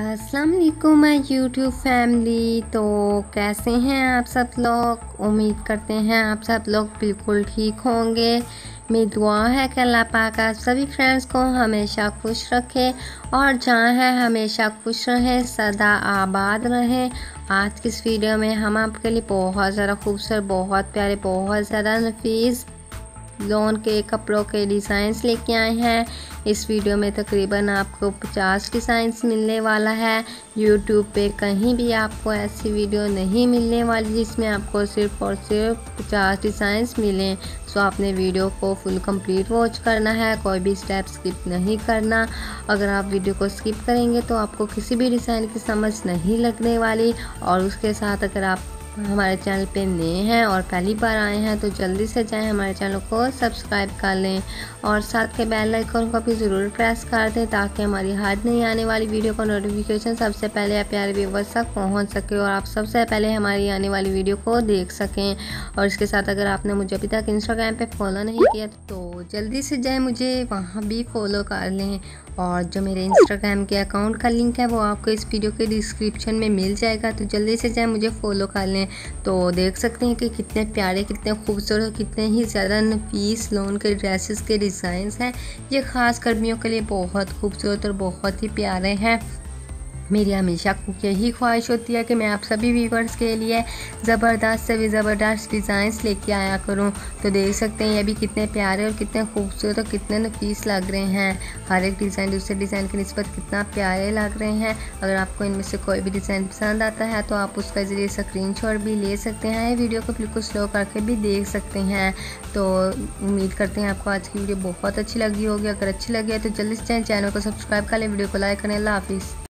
अस्सलाम वालेकुम my YouTube family. तो कैसे हैं आप सब लोग, उम्मीद करते हैं आप सब लोग बिल्कुल ठीक होंगे। मेरी दुआ है कि अल्लाह पाक आप सभी फ्रेंड्स को हमेशा खुश रखे और जहाँ है हमेशा खुश रहें, सदा आबाद रहें। आज की इस वीडियो में हम आपके लिए बहुत ज़्यादा खूबसूरत, बहुत प्यारे, बहुत ज़्यादा नफीस लॉन के कपड़ों के डिज़ाइंस लेके आए हैं। इस वीडियो में तकरीबन आपको 50 डिज़ाइंस मिलने वाला है। यूट्यूब पे कहीं भी आपको ऐसी वीडियो नहीं मिलने वाली जिसमें आपको सिर्फ और सिर्फ 50 डिज़ाइंस मिलें। सो आपने वीडियो को फुल कंप्लीट वॉच करना है, कोई भी स्टेप स्किप नहीं करना। अगर आप वीडियो को स्किप करेंगे तो आपको किसी भी डिज़ाइन की समझ नहीं लगने वाली। और उसके साथ अगर आप हमारे चैनल पे नए हैं और पहली बार आए हैं तो जल्दी से जाएं हमारे चैनल को सब्सक्राइब कर लें और साथ के बेल आइकन को भी ज़रूर प्रेस कर दें ताकि हमारी हर नई आने वाली वीडियो का नोटिफिकेशन सबसे पहले आप प्यारे व्यूअर्स तक पहुंच सके और आप सबसे पहले हमारी आने वाली वीडियो को देख सकें। और इसके साथ अगर आपने मुझे अभी तक इंस्टाग्राम पर फॉलो नहीं किया तो जल्दी से जाएँ, मुझे वहाँ भी फॉलो कर लें। और जो मेरे इंस्टाग्राम के अकाउंट का लिंक है वो आपको इस वीडियो के डिस्क्रिप्शन में मिल जाएगा, तो जल्दी से जाएँ मुझे फॉलो कर लें। तो देख सकते हैं कि कितने प्यारे, कितने खूबसूरत और कितने ही ज़्यादा नफीस लॉन के ड्रेसेस के डिज़ाइंस हैं। ये ख़ास गर्मियों के लिए बहुत खूबसूरत और बहुत ही प्यारे हैं। मेरी हमेशा यही ख्वाहिश होती है कि मैं आप सभी व्यूअर्स के लिए ज़बरदस्त से भी ज़बरदस्त डिज़ाइंस लेके आया करूं। तो देख सकते हैं ये भी कितने प्यारे और कितने खूबसूरत और कितने नफीस लग रहे हैं। हर एक डिज़ाइन दूसरे डिज़ाइन की नस्बत कितना प्यारे लग रहे हैं। अगर आपको इनमें से कोई भी डिज़ाइन पसंद आता है तो आप उसका ज़रिए स्क्रीनशॉट भी ले सकते हैं, वीडियो को बिल्कुल स्लो करके भी देख सकते हैं। तो उम्मीद करते हैं आपको आज की वीडियो बहुत अच्छी लगी होगी। अगर अच्छी लगी है तो जल्दी से चैनल को सब्सक्राइब कर लें, वीडियो को लाइक करें। अल्लाह हाफिज़।